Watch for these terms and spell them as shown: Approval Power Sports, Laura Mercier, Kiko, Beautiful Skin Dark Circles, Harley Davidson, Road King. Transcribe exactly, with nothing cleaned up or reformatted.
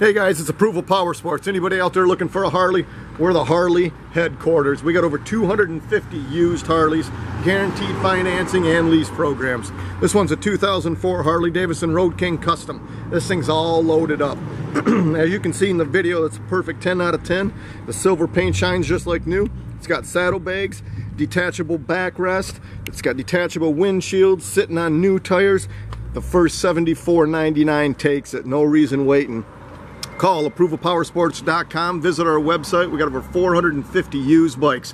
Hey guys, it's Approval Power Sports. Anybody out there looking for a Harley? We're the Harley headquarters. We got over two hundred fifty used Harleys, guaranteed financing and lease programs. This one's a two thousand four Harley Davidson Road King Custom. This thing's all loaded up. As you can see in the video, it's a perfect ten out of ten. The silver paint shines just like new. It's got saddlebags, detachable backrest. It's got detachable windshields, sitting on new tires. The first seventy-four ninety-nine takes it. No reason waiting. Call approval power sports dot com, visit our website. We got over four hundred fifty used bikes.